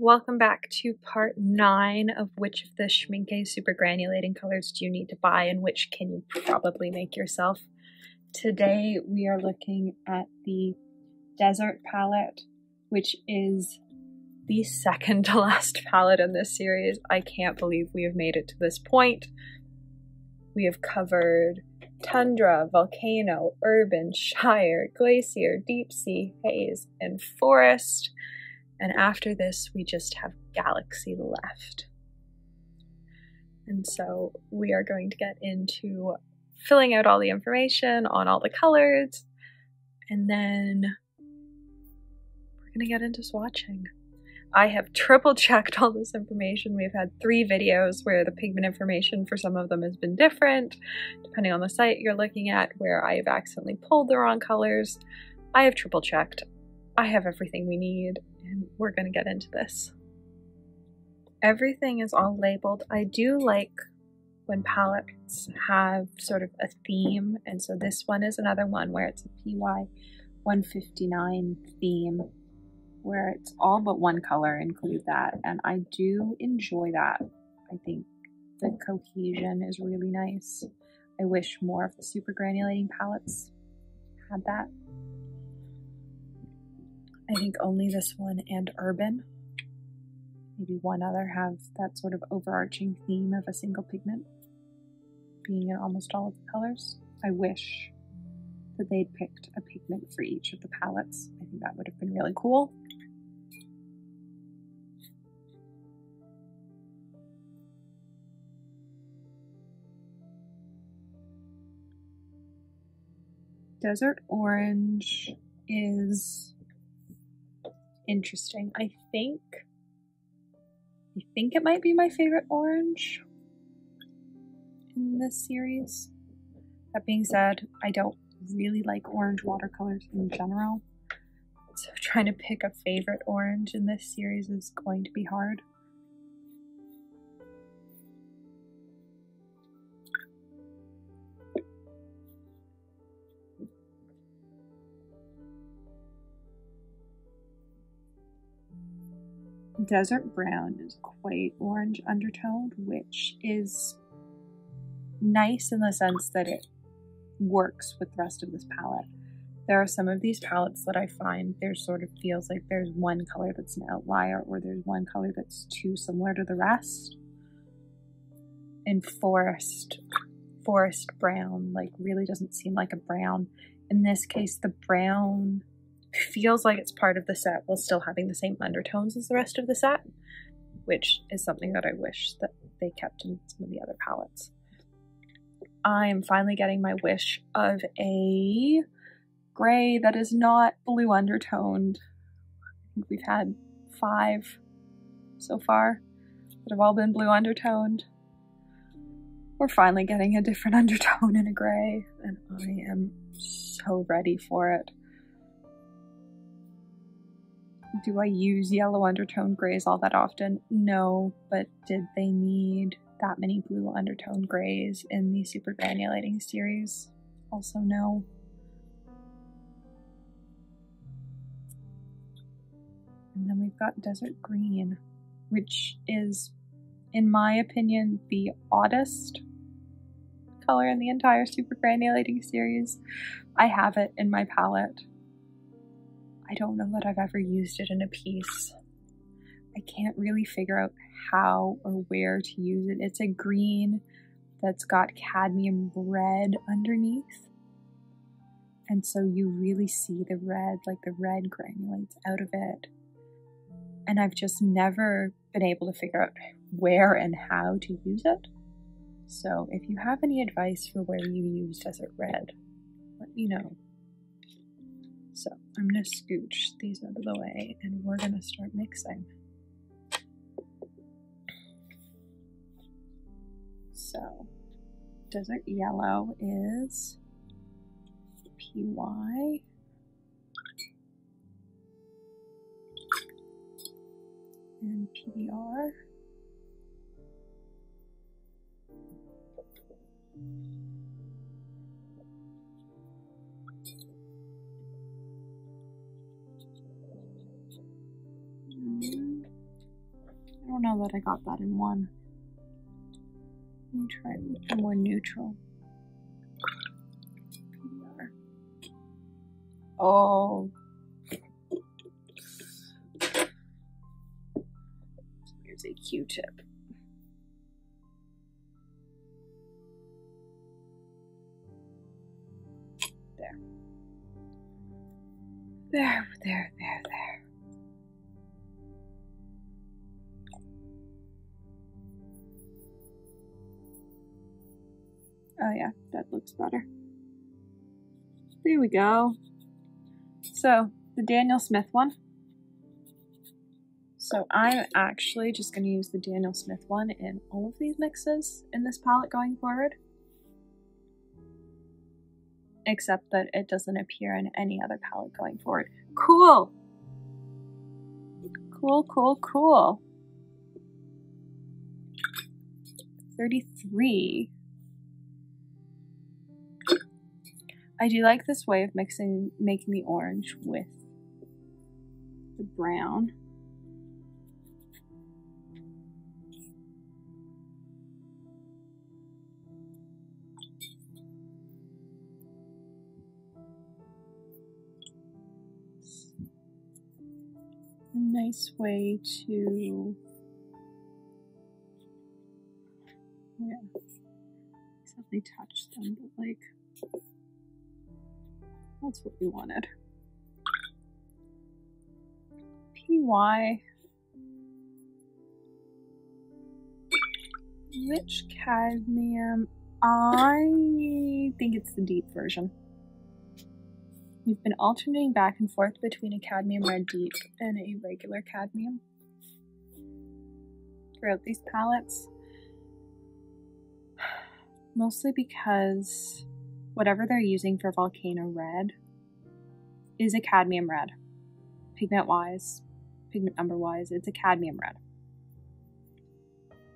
Welcome back to part 9 of which of the Schmincke supergranulating colors do you need to buy and which can you probably make yourself. Today we are looking at the Desert palette, which is the second to last palette in this series. I can't believe we have made it to this point. We have covered Tundra, Volcano, Urban, Shire, Glacier, Deep Sea, Haze, and Forest. And after this, we just have Galaxy left. And so we are going to get into filling out all the information on all the colors, and then we're going to get into swatching. I have triple checked all this information. We've had 3 videos where the pigment information for some of them has been different, depending on the site you're looking at, where I have accidentally pulled the wrong colors. I have triple checked. I have everything we need, and we're going to get into this. Everything is all labeled. I do like when palettes have sort of a theme, and so this one is another one where it's a PY 159 theme, where it's all but one color include that, and I do enjoy that. I think the cohesion is really nice. I wish more of the super granulating palettes had that. I think only this one and Urban, maybe one other, have that sort of overarching theme of a single pigment being in almost all of the colors. I wish that they'd picked a pigment for each of the palettes. I think that would have been really cool. Desert Orange is interesting. I think it might be my favorite orange in this series. That being said, I don't really like orange watercolors in general, so trying to pick a favorite orange in this series is going to be hard. Desert Brown is quite orange undertoned, which is nice in the sense that it works with the rest of this palette. There are some of these palettes that I find there sort of feels like there's one color that's an outlier, or there's one color that's too similar to the rest. And Forest Brown, like, really doesn't seem like a brown. In this case, the brown feels like it's part of the set while still having the same undertones as the rest of the set, which is something that I wish that they kept in some of the other palettes. I am finally getting my wish of a gray that is not blue undertoned. I think we've had 5 so far that have all been blue undertoned. We're finally getting a different undertone in a gray, and I am so ready for it. Do I use yellow undertone grays all that often? No, but did they need that many blue undertone grays in the super granulating series? Also no. And then we've got Desert Green, which is, in my opinion, the oddest color in the entire super granulating series. I have it in my palette. I don't know that I've ever used it in a piece. I can't really figure out how or where to use it. It's a green that's got cadmium red underneath, and so you really see the red, like the red granulates out of it. And I've just never been able to figure out where and how to use it. So if you have any advice for where you use Desert Red, let me know. So I'm going to scooch these out of the way, and we're going to start mixing. So Desert Yellow is PY. And PBr. don't know that I got that in one. Let me try with the more neutral. Oh. Here's a Q-tip. There. There. Oh yeah, that looks better. There we go. So, the Daniel Smith one. So I'm actually just going to use the Daniel Smith one in all of these mixes in this palette going forward. Except that it doesn't appear in any other palette going forward. Cool! Cool. 33. I do like this way of mixing, making the orange with the brown. It's a nice way to, yeah, definitely touch them, but like, that's what we wanted. PY. Rich cadmium. I think it's the deep version. We've been alternating back and forth between a cadmium red deep and a regular cadmium throughout these palettes. Mostly because whatever they're using for volcano red is a cadmium red. Pigment-wise, pigment number-wise, it's a cadmium red.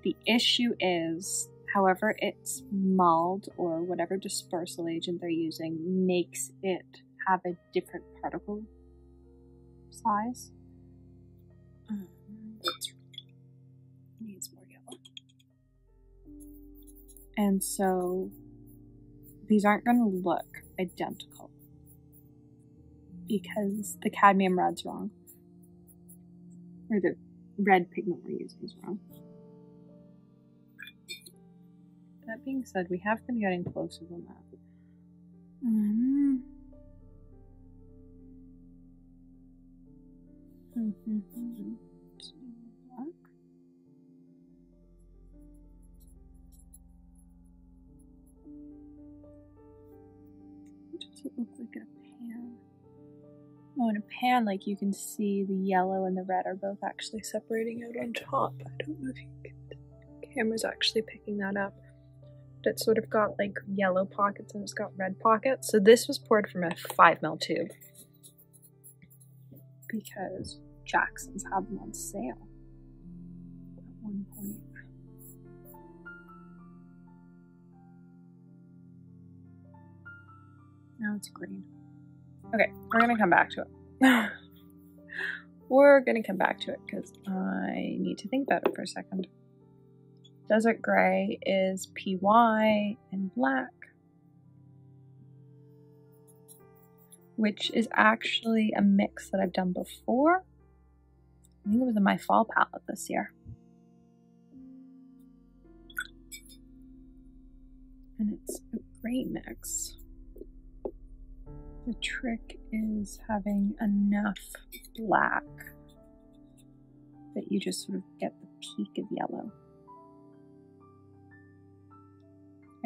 The issue is, however it's mulled or whatever dispersal agent they're using makes it have a different particle size. Needs more yellow. And so these aren't going to look identical because the cadmium red's wrong, or the red pigment we're using is wrong. That being said, we have been getting closer than that. It looks like a pan. Oh, in a pan, like, you can see the yellow and the red are both actually separating out on top. I don't know if you can, the camera's actually picking that up. But it's sort of got like yellow pockets and it's got red pockets. So this was poured from a 5 ml tube because Jackson's had them on sale at one point. Now it's green. Okay, we're gonna come back to it. We're gonna come back to it because I need to think about it for a second. Desert gray is PY and black, which is actually a mix that I've done before. I think it was in my fall palette this year. And it's a great mix. The trick is having enough black that you just sort of get the peak of yellow.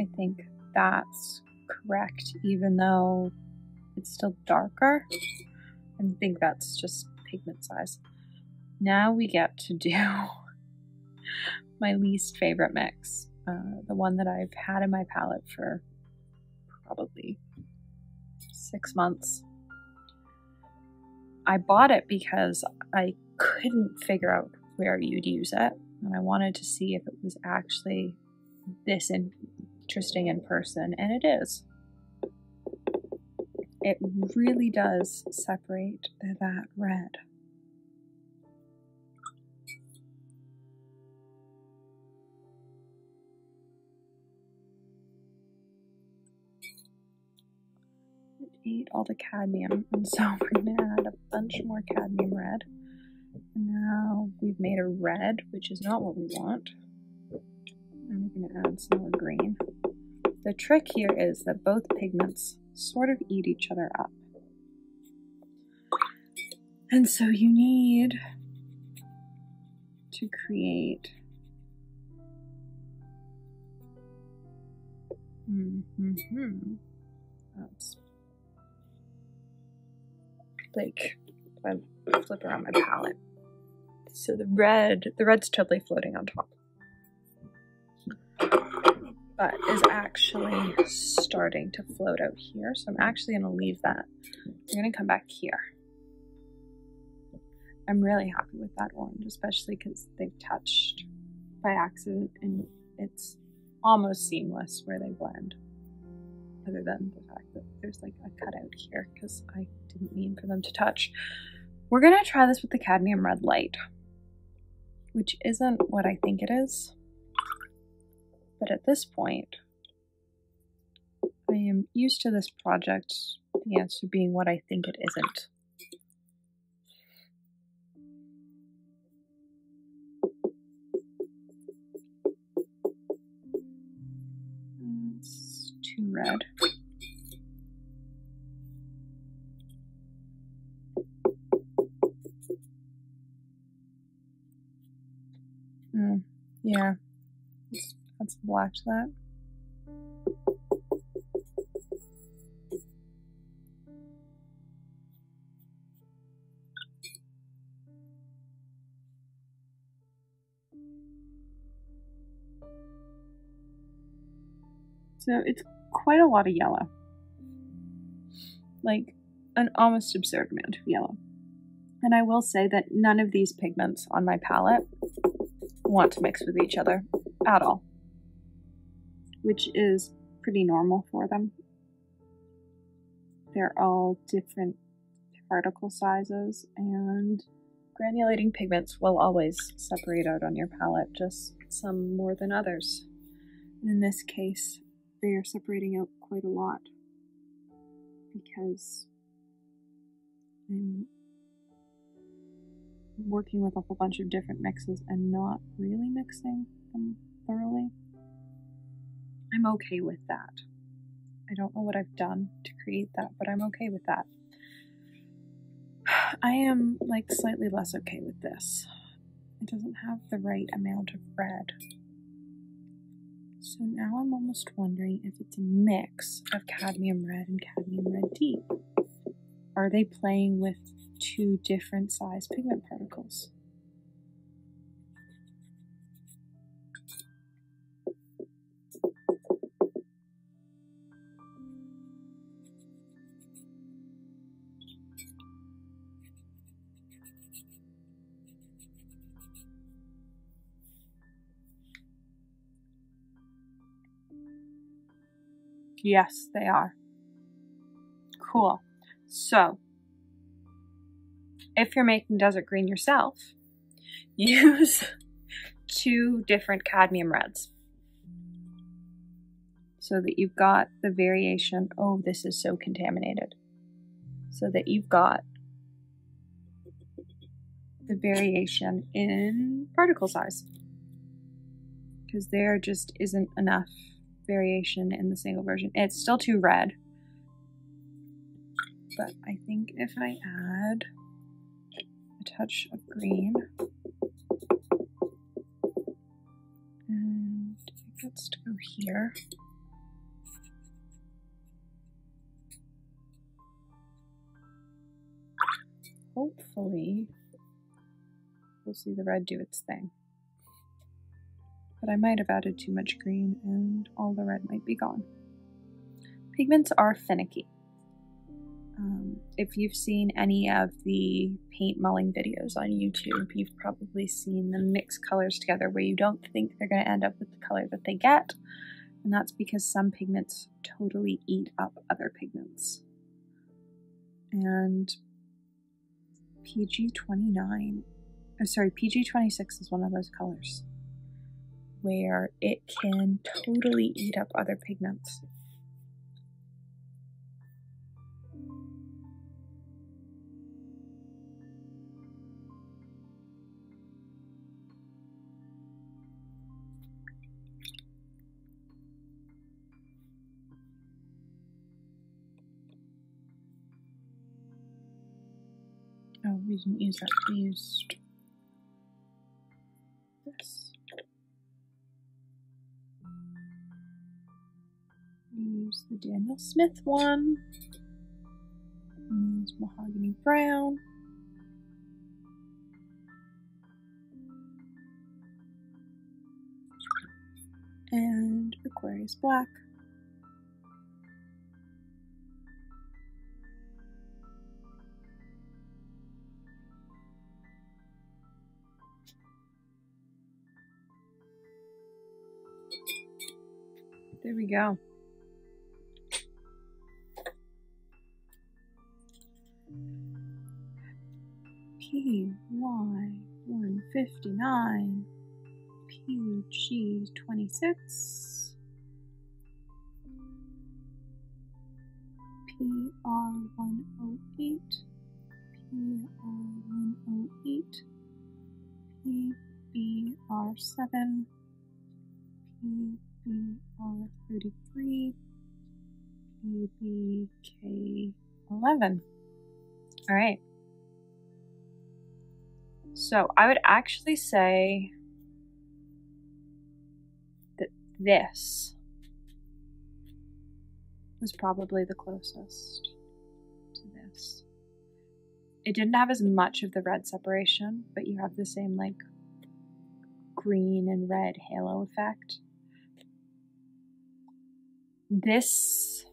I think that's correct, even though it's still darker. I think that's just pigment size. Now we get to do my least favorite mix, the one that I've had in my palette for probably 6 months. I bought it because I couldn't figure out where you'd use it, and I wanted to see if it was actually this interesting in person, and it is. It really does separate that red. ate all the cadmium, and so we're going to add a bunch more cadmium red. And now we've made a red, which is not what we want. And we're going to add some more green. The trick here is that both pigments sort of eat each other up. And so you need to create That's like I flip around my palette. So the red's totally floating on top, but is actually starting to float out here. So I'm actually going to leave that. I'm going to come back here. I'm really happy with that orange, especially because they've touched by accident and it's almost seamless where they blend, other than the fact that there's like a cutout here because I didn't mean for them to touch. We're going to try this with the cadmium red light, which isn't what I think it is. But at this point, I am used to this project, the answer being what I think it isn't. It's too red. Yeah. Let's black that. So it's quite a lot of yellow. Like an almost absurd amount of yellow. And I will say that none of these pigments on my palette want to mix with each other at all, which is pretty normal for them. They're all different particle sizes, and granulating pigments will always separate out on your palette, just some more than others. And in this case, they are separating out quite a lot because I'm working with a whole bunch of different mixes and not really mixing them thoroughly. I'm okay with that. I don't know what I've done to create that, but I'm okay with that. I am, like, slightly less okay with this. It doesn't have the right amount of red. So now I'm almost wondering if it's a mix of cadmium red and cadmium red deep. Are they playing with two different size pigment particles? Yes, they are. Cool. So, if you're making desert green yourself, use two different cadmium reds so that you've got the variation. Oh, this is so contaminated. So that you've got the variation in particle size, because there just isn't enough variation in the single version. It's still too red, but I think if I add a touch of green and it gets to go here, hopefully we'll see the red do its thing. But I might have added too much green and all the red might be gone. Pigments are finicky. If you've seen any of the paint mulling videos on YouTube, you've probably seen them mix colors together where you don't think they're going to end up with the color that they get. And that's because some pigments totally eat up other pigments. And PG-29, oh sorry, PG-26 is one of those colors where it can totally eat up other pigments. we can use at least this. Use the Daniel Smith one. Use mahogany brown. And Aquarius black. There we go. PY 159, PG-26, PR108, PR108, PBr7, PBr33, PBK11. All right. So I would actually say that this was probably the closest to this. It didn't have as much of the red separation, but you have the same like green and red halo effect. This,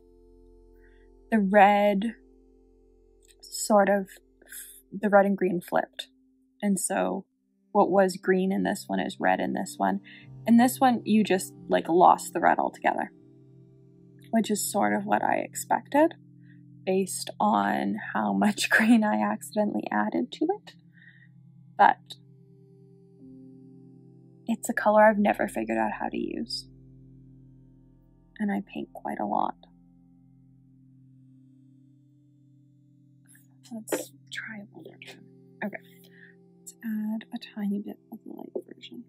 the red sort of, the red and green flipped. And so what was green in this one is red in this one. And this one, you just like lost the red altogether, which is sort of what I expected based on how much green I accidentally added to it. But it's a color I've never figured out how to use. And I paint quite a lot. Let's try it one more time. Okay. Let's add a tiny bit of the light version.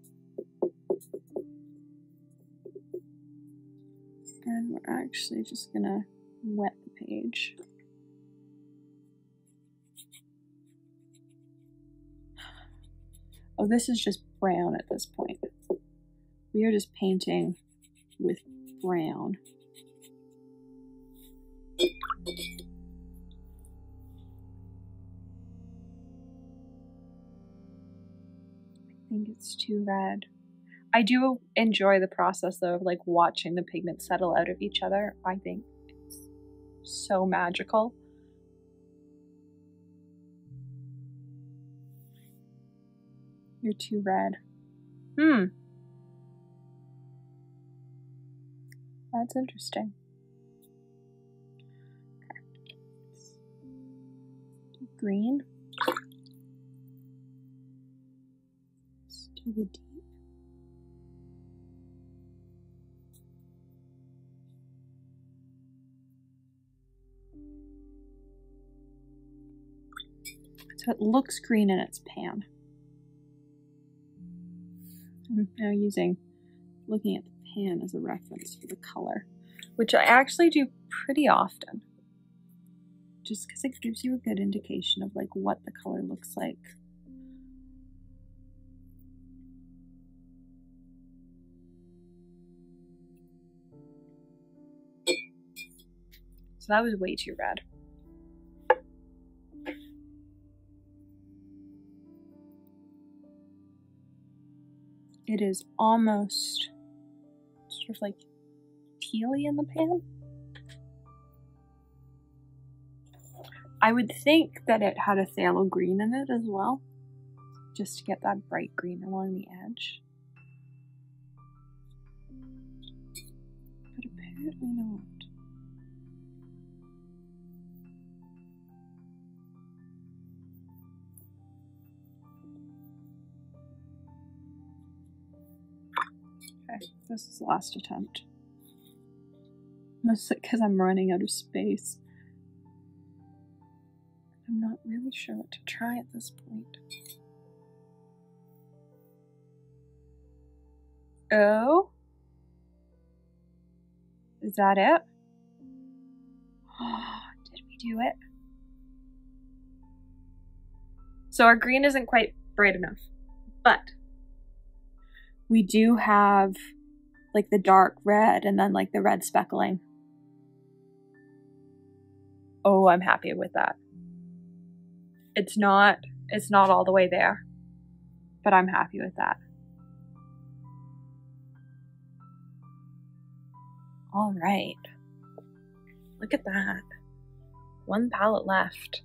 And we're actually just gonna wet the page. Oh, this is just brown at this point. We are just painting with brown. I think it's too red. I do enjoy the process though of like watching the pigments settle out of each other. I think it's so magical. You're too red. That's interesting. Okay. Green. The deep. So it looks green in its pan. I'm now looking at the pan as a reference for the color, which I actually do pretty often, just because it gives you a good indication of like what the color looks like. So that was way too red. It is almost sort of like tealy in the pan. I would think that it had a phthalo green in it as well, just to get that bright green along the edge. But apparently not. This is the last attempt. Mostly because I'm running out of space. I'm not really sure what to try at this point. Oh? Is that it? Oh, did we do it? So our green isn't quite bright enough, but we do have like the dark red and then like the red speckling. Oh, I'm happy with that. It's not all the way there, but I'm happy with that. All right. Look at that. One palette left.